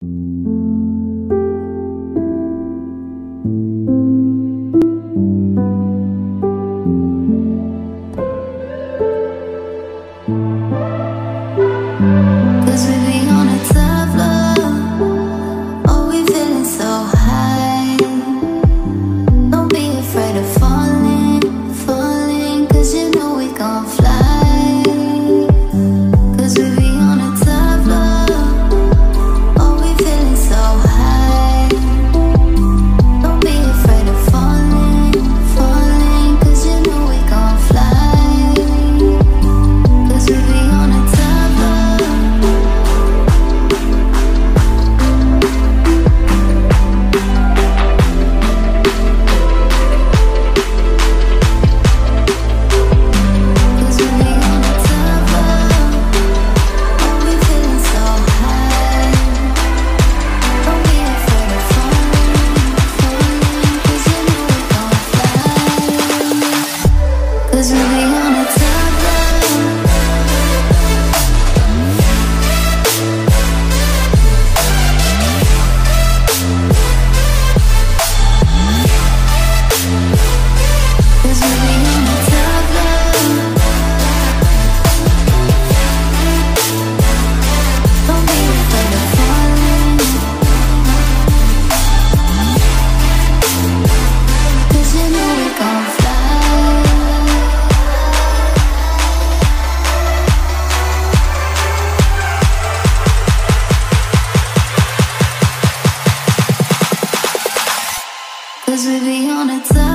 'Cause we be on a tough love, oh, we feeling so high. Don't be afraid of falling, falling, 'cause you know we gon' fly. 'Cause we be on a tough love, oh, we feeling so high. Don't be afraid of falling, falling, 'cause you know we gon' fly. 'Cause we be on a we be on a time.